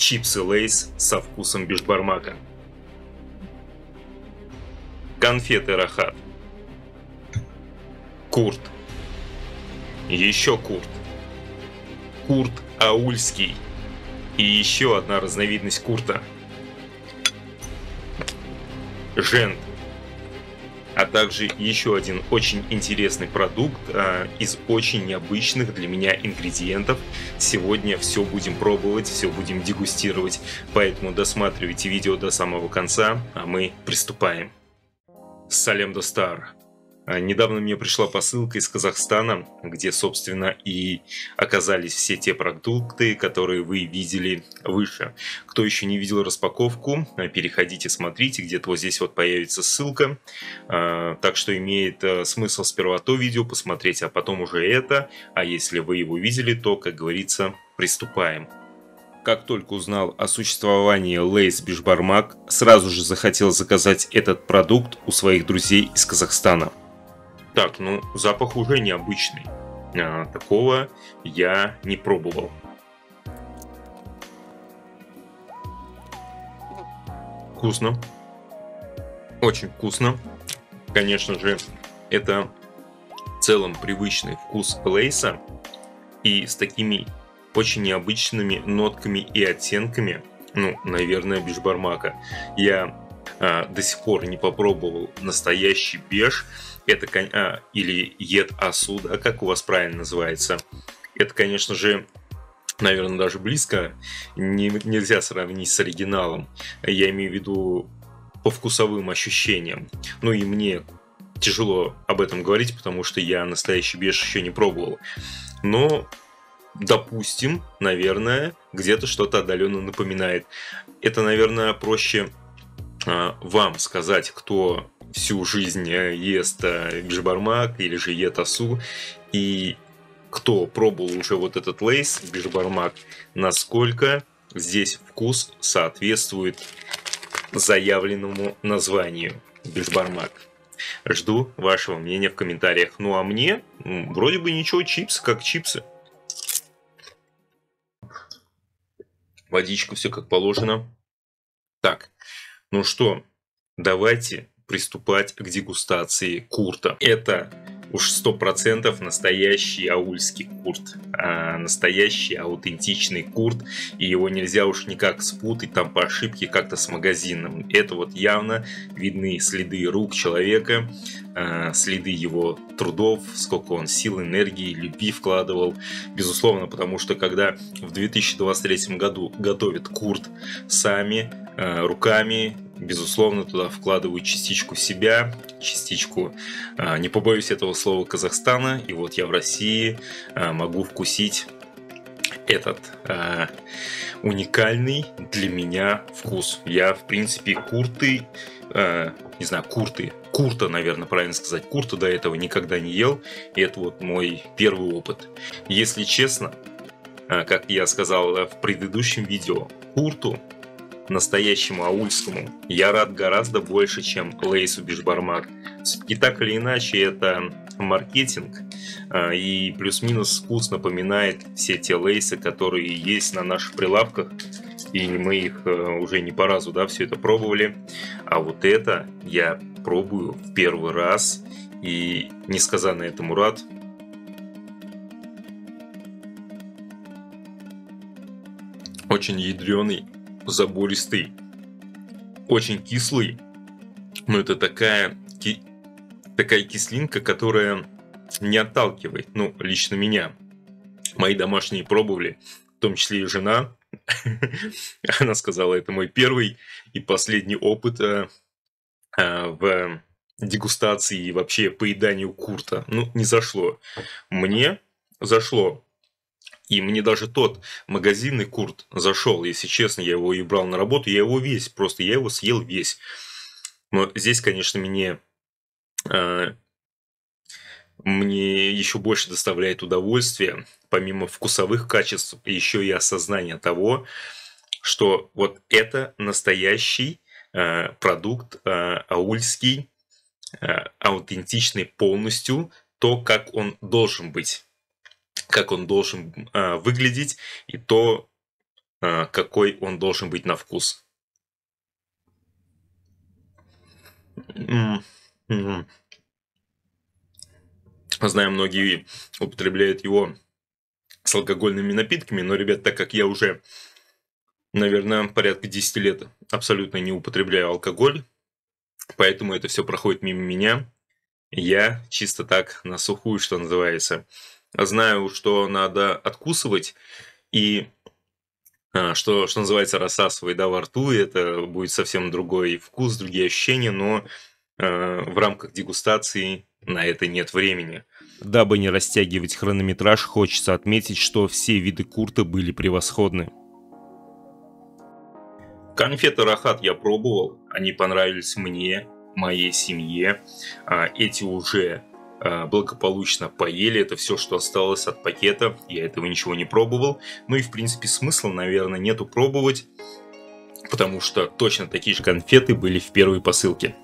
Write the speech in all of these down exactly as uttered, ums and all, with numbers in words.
чипсы Lay's со вкусом бешбармака, конфеты Рахат, курт, еще курт, курт аульский и еще одна разновидность курта – жент, а также еще один очень интересный продукт а, из очень необычных для меня ингредиентов. Сегодня все будем пробовать, все будем дегустировать, поэтому досматривайте видео до самого конца, а мы приступаем. Салем достар! Недавно мне пришла посылка из Казахстана, где, собственно, и оказались все те продукты, которые вы видели выше. Кто еще не видел распаковку, переходите, смотрите, где-то вот здесь вот появится ссылка. Так что имеет смысл сперва то видео посмотреть, а потом уже это. А если вы его видели, то, как говорится, приступаем. Как только узнал о существовании Lay's бешбармак, сразу же захотел заказать этот продукт у своих друзей из Казахстана. Так, ну запах уже необычный, а, такого я не пробовал. Вкусно, очень вкусно. Конечно же, это в целом привычный вкус Lay's, и с такими очень необычными нотками и оттенками, ну, наверное, бешбармака. Я а, до сих пор не попробовал настоящий беш. Это а, или ед асуд, а как у вас правильно называется? Это, конечно же, наверное, даже близко не, нельзя сравнить с оригиналом. Я имею в виду по вкусовым ощущениям. Ну и мне тяжело об этом говорить, потому что я настоящий беш еще не пробовал. Но, допустим, наверное, где-то что-то отдаленно напоминает. Это, наверное, проще а, вам сказать, кто всю жизнь ест бешбармак или же ед асу, и кто пробовал уже вот этот Lay's бешбармак, насколько здесь вкус соответствует заявленному названию бешбармак. Жду вашего мнения в комментариях. Ну а мне вроде бы ничего, чипсы как чипсы. Водичку, все как положено. Так, ну что, давайте приступать к дегустации курта. Это уж сто процентов настоящий аульский курт, а настоящий аутентичный курт, и его нельзя уж никак спутать там по ошибке как-то с магазином. Это вот явно видны следы рук человека, следы его трудов, сколько он сил, энергии, любви вкладывал, безусловно, потому что когда в две тысячи двадцать третьем году готовят курт сами, руками, безусловно, туда вкладывают частичку себя, частичку, не побоюсь этого слова, Казахстана. И вот я в России могу вкусить этот уникальный для меня вкус. Я, в принципе, курты, не знаю, курты, курта, наверное, правильно сказать, курта до этого никогда не ел. И это вот мой первый опыт. Если честно, как я сказал в предыдущем видео, курту настоящему аульскому я рад гораздо больше, чем Lay's бешбармак. И так или иначе, это маркетинг, и плюс-минус вкус напоминает все те Lay's, которые есть на наших прилавках, и мы их уже не по разу, да, все это пробовали. А вот это я пробую в первый раз, и несказанно этому рад. Очень ядреный, забористый, очень кислый, но это такая ки... такая кислинка, которая не отталкивает, ну, лично меня. Мои домашние пробовали, в том числе и жена, она сказала, это мой первый и последний опыт а, а, в дегустации и вообще поеданию курта. Ну, не зашло. Мне зашло. И мне даже тот магазинный курт зашел, если честно, я его и брал на работу, я его весь, просто я его съел весь. Но здесь, конечно, мне, э, мне еще больше доставляет удовольствие, помимо вкусовых качеств, еще и осознание того, что вот это настоящий э, продукт, э, аульский, э, аутентичный полностью, то, как он должен быть, как он должен э, выглядеть, и то, какой он должен быть на вкус. Знаю, многие употребляют его с алкогольными напитками, но, ребят, так как я уже, наверное, порядка десяти лет абсолютно не употребляю алкоголь, поэтому это все проходит мимо меня. Я чисто так на сухую, что называется. Знаю, что надо откусывать и что, что называется, рассасывать, да, во рту. И это будет совсем другой вкус, другие ощущения, но э, в рамках дегустации на это нет времени. Дабы не растягивать хронометраж, хочется отметить, что все виды курта были превосходны. Конфеты Рахат я пробовал, они понравились мне, моей семье. Эти уже благополучно поели, это все, что осталось от пакета, я этого ничего не пробовал. Ну и в принципе смысла, наверное, нету пробовать, потому что точно такие же конфеты были в первой посылке.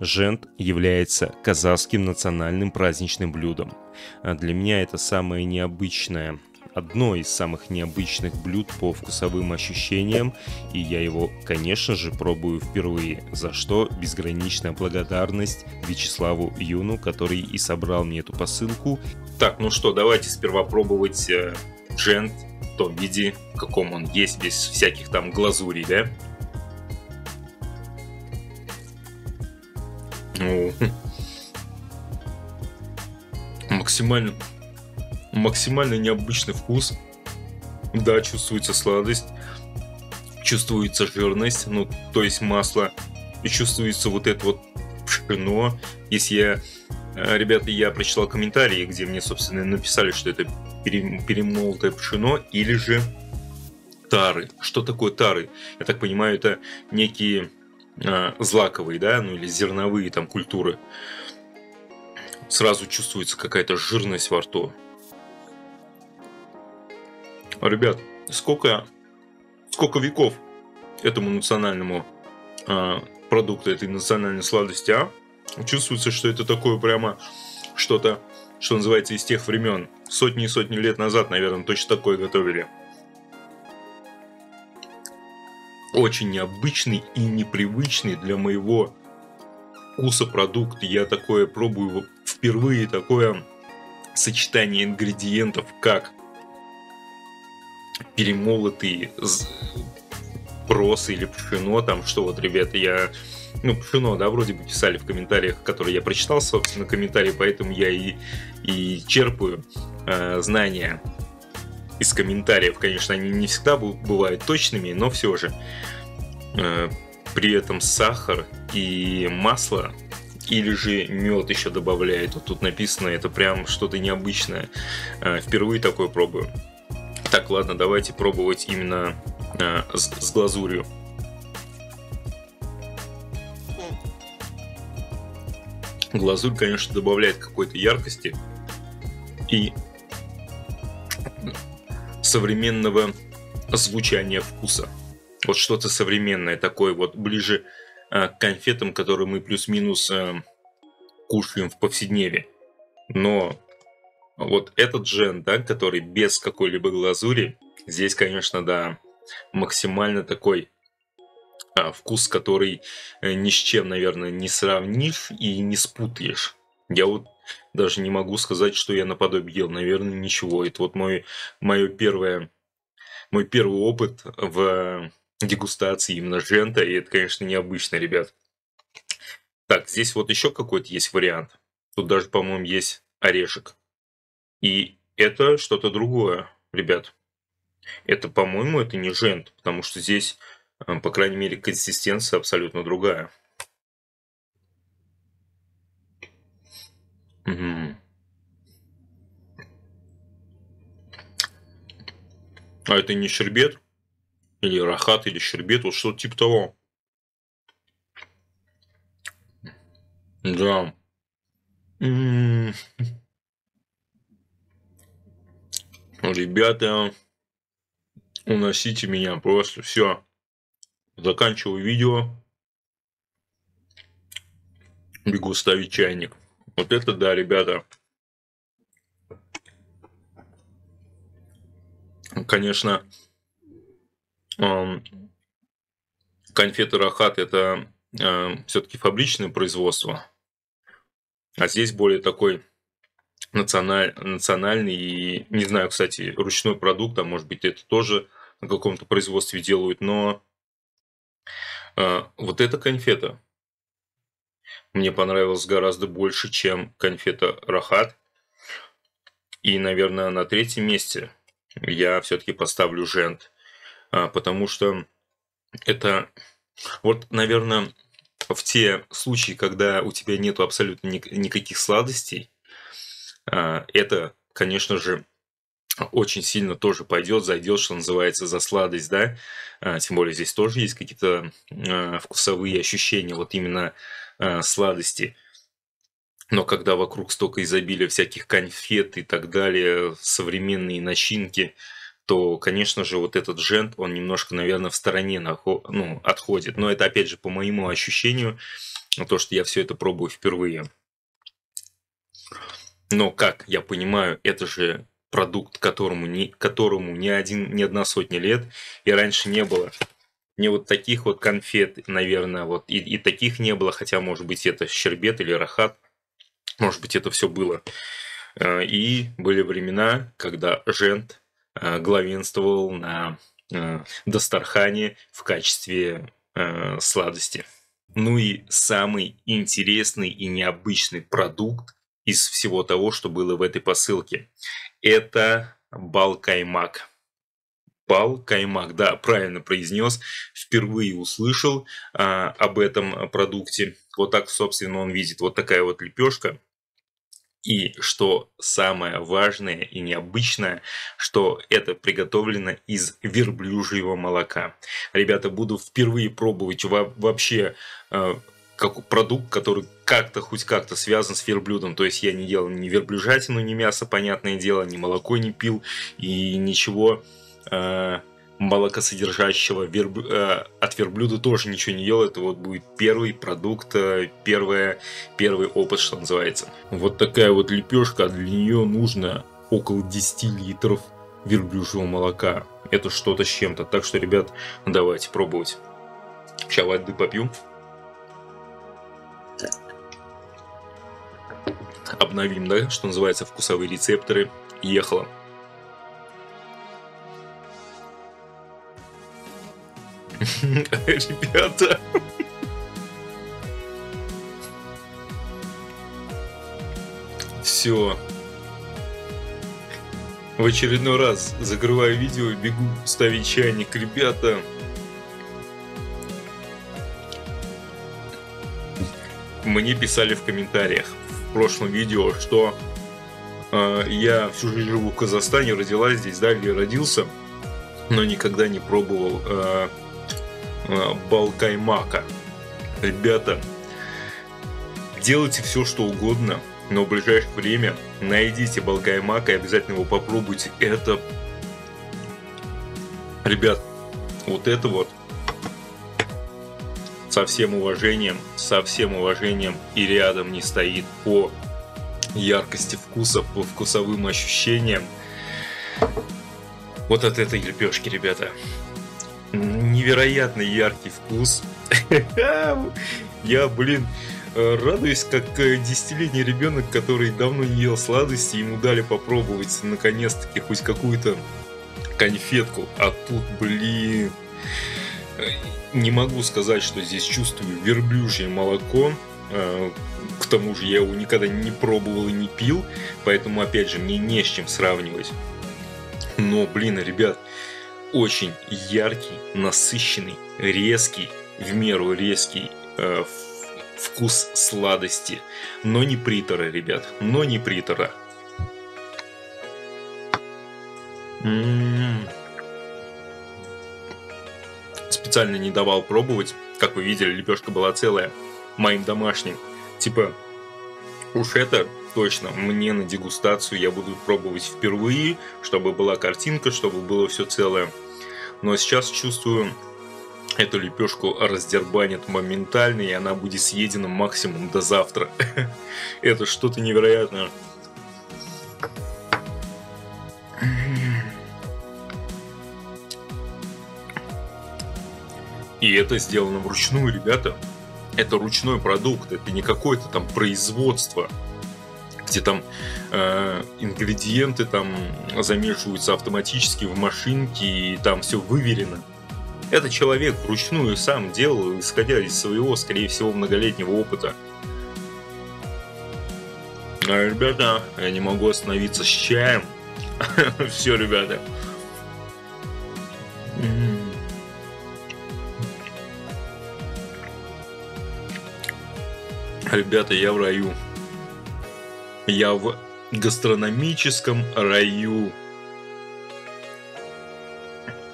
Жент является казахским национальным праздничным блюдом. Для меня это самое необычное, одно из самых необычных блюд по вкусовым ощущениям, и я его, конечно же, пробую впервые, за что безграничная благодарность Вячеславу Юну, который и собрал мне эту посылку. Так, ну что, давайте сперва пробовать джент в том виде, в каком он есть, без всяких там глазурей, да? Ну, максимально, максимально необычный вкус. Да, чувствуется сладость, чувствуется жирность, ну, то есть масло, и чувствуется вот это вот пшено. Если я, ребята, я прочитал комментарии, где мне, собственно, написали, что это перемолотое пшено или же тары. Что такое тары? Я так понимаю, это некие злаковые, да, ну или зерновые там культуры. Сразу чувствуется какая-то жирность во рту. Ребят, сколько, сколько веков этому национальному а, продукту, этой национальной сладости, а? Чувствуется, что это такое прямо что-то, что называется, из тех времен. Сотни и сотни лет назад, наверное, точно такое готовили. Очень необычный и непривычный для моего вкуса продукт. Я такое пробую впервые, такое сочетание ингредиентов, как перемолотый прос или пшено, там что вот, ребята, я... Ну, пшено, да, вроде бы писали в комментариях, которые я прочитал, собственно, комментарии, поэтому я и, и черпаю э, знания из комментариев. Конечно, они не всегда бывают точными, но все же. При этом сахар и масло, или же мед еще добавляют. Вот тут написано, это прям что-то необычное. Впервые такое пробую. Так, ладно, давайте пробовать именно с глазурью. Глазурь, конечно, добавляет какой-то яркости и современного звучания вкуса. Вот что-то современное такое, вот ближе э, к конфетам, которые мы плюс-минус э, кушаем в повседневе. Но вот этот джент, да, который без какой-либо глазури, здесь, конечно, да, максимально такой э, вкус, который э, ни с чем, наверное, не сравнишь и не спутаешь. Я вот даже не могу сказать, что я наподобие ел. Наверное, ничего. Это вот мой, мое первое, мой первый опыт в дегустации именно джента. И это, конечно, необычно, ребят. Так, здесь вот еще какой-то есть вариант. Тут даже, по-моему, есть орешек. И это что-то другое, ребят. Это, по-моему, это не джент. Потому что здесь, по крайней мере, консистенция абсолютно другая. А это не щербет? Или рахат, или щербет? Вот что-то типа того. Да. М-м-м. Ребята, уносите меня просто. Все. Заканчиваю видео. Бегу ставить чайник. Вот это да, ребята. Конечно, конфеты Рахат — это все-таки фабричное производство, а здесь более такой националь, национальный, и не знаю, кстати, ручной продукт, а может быть это тоже на каком-то производстве делают, но вот эта конфета мне понравилась гораздо больше, чем конфета Рахат. И, наверное, на третьем месте я все-таки поставлю Жент, потому что это вот, наверное, в те случаи, когда у тебя нет абсолютно никаких сладостей, это, конечно же, очень сильно тоже пойдет, зайдет, что называется, за сладость, да. Тем более здесь тоже есть какие-то вкусовые ощущения, вот именно сладости. Но когда вокруг столько изобилия всяких конфет и так далее, современные начинки, то, конечно же, вот этот Жент, он немножко, наверное, в стороне нахо... ну, отходит. Но это, опять же, по моему ощущению, то, что я все это пробую впервые. Но, как я понимаю, это же продукт, которому ни, которому ни, один, ни одна сотня лет, и раньше не было ни вот таких вот конфет, наверное, вот и, и таких не было, хотя, может быть, это Щербет или Рахат. Может быть, это все было. И были времена, когда Жент главенствовал на Дастархане в качестве сладости. Ну и самый интересный и необычный продукт из всего того, что было в этой посылке, это Бал-Каймак. Бал-Каймак, да, правильно произнес. Впервые услышал а, об этом продукте. Вот так, собственно, он видит. Вот такая вот лепешка. И что самое важное и необычное, что это приготовлено из верблюжьего молока. Ребята, буду впервые пробовать вообще э, как продукт, который как-то, хоть как-то связан с верблюдом. То есть я не ел ни верблюжатину, ни мясо, понятное дело, ни молоко не пил и ничего э, молокосодержащего верб... э, от верблюда тоже ничего не ел. Это вот будет первый продукт, э, первое, первый опыт, что называется. Вот такая вот лепешка, для нее нужно около десяти литров верблюжьего молока. Это что-то с чем-то. Так что, ребят, давайте пробовать. Сейчас воды попью. Обновим, да, что называется, вкусовые рецепторы. Ехала. Ребята, все, в очередной раз закрываю видео и бегу ставить чайник. Ребята, мне писали в комментариях в прошлом видео, что э, я всю жизнь живу в Казахстане, родилась здесь, да, или родился, но никогда не пробовал э, Бал-Каймака. Ребята, делайте все, что угодно, но в ближайшее время найдите Бал-Каймака и обязательно его попробуйте. Это, ребят, вот это вот со всем уважением, со всем уважением и рядом не стоит по яркости вкуса, по вкусовым ощущениям. Вот от этой лепешки, ребята. Невероятно яркий вкус. Я, блин, радуюсь, как десятилетний ребенок, который давно не ел сладости. Ему дали попробовать, наконец-таки, хоть какую-то конфетку. А тут, блин, не могу сказать, что здесь чувствую верблюжье молоко. К тому же я его никогда не пробовал и не пил. Поэтому, опять же, мне не с чем сравнивать. Но, блин, ребят, очень яркий, насыщенный, резкий, в меру резкий э, вкус сладости. Но не притора, ребят, но не притора. М-м-м. Специально не давал пробовать. Как вы видели, лепешка была целая, моим домашним. Типа, уж это точно мне на дегустацию, я буду пробовать впервые, чтобы была картинка, чтобы было все целое. Но сейчас чувствую, эту лепешку раздербанит моментально, и она будет съедена максимум до завтра. Это что-то невероятное. И это сделано вручную, ребята. Это ручной продукт, это не какое-то там производство, где там э, ингредиенты там замешиваются автоматически в машинке и там все выверено. Это человек вручную сам делал, исходя из своего, скорее всего, многолетнего опыта. А, ребята, я не могу остановиться с чаем. Все, ребята. Ребята, я в раю. Я в гастрономическом раю.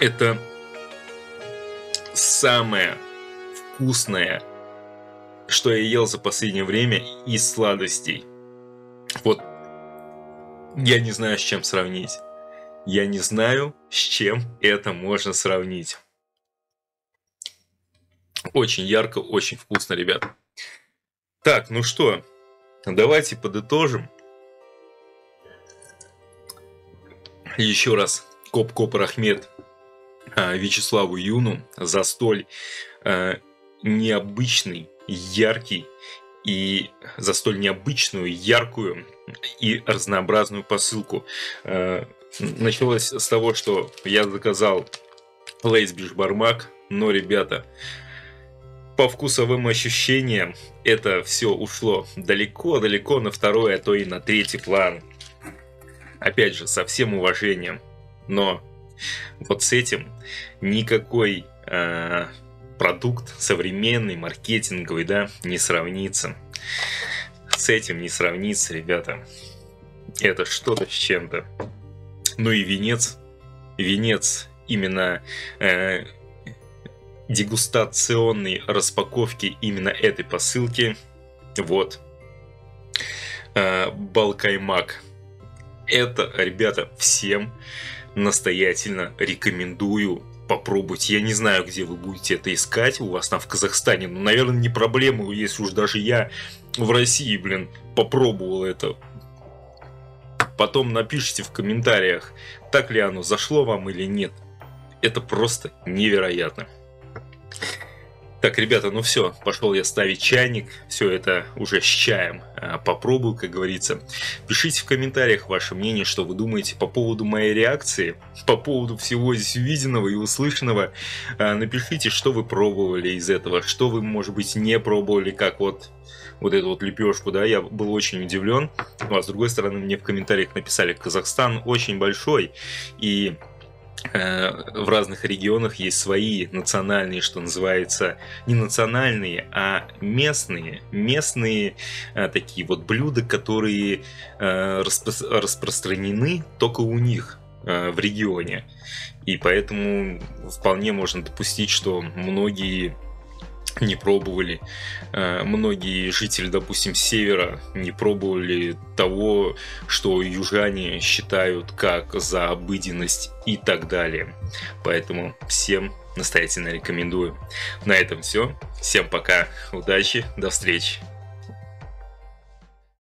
Это самое вкусное, что я ел за последнее время из сладостей. Вот я не знаю, с чем сравнить. Я не знаю, с чем это можно сравнить. Очень ярко, очень вкусно, ребят. Так, ну что, давайте подытожим. Еще раз коп-коп рахмет Вячеславу Юну за столь э, необычный, яркий и за столь необычную, яркую и разнообразную посылку. Э, началось с того, что я заказал Lay's бешбармак, но, ребята, по вкусовым ощущениям это все ушло далеко-далеко на второй, а то и на третий план. Опять же, со всем уважением. Но вот с этим никакой э, продукт современный, маркетинговый, да, не сравнится. С этим не сравнится, ребята. Это что-то с чем-то. Ну и венец. Венец именно... Э, дегустационной распаковки именно этой посылки. Вот. Бал-Каймак. Это, ребята, всем настоятельно рекомендую попробовать. Я не знаю, где вы будете это искать. У вас там в Казахстане. Ну, наверное, не проблема, если уж даже я в России, блин, попробовал это. Потом напишите в комментариях, так ли оно зашло вам или нет. Это просто невероятно. Так, ребята, ну все, пошел я ставить чайник, все это уже с чаем попробую, как говорится. Пишите в комментариях ваше мнение, что вы думаете по поводу моей реакции, по поводу всего здесь увиденного и услышанного. Напишите, что вы пробовали из этого, что вы, может быть, не пробовали, как вот, вот эту вот лепешку, да, я был очень удивлен. Ну, а с другой стороны, мне в комментариях написали, Казахстан очень большой, и... в разных регионах есть свои национальные, что называется, не национальные, а местные, местные а, такие вот блюда, которые а, распро- распространены только у них а, в регионе. И поэтому вполне можно допустить, что многие не пробовали, а, многие жители, допустим, севера не пробовали того, что южане считают как за обыденность и так далее. Поэтому всем настоятельно рекомендую. На этом все. Всем пока, удачи, до встречи.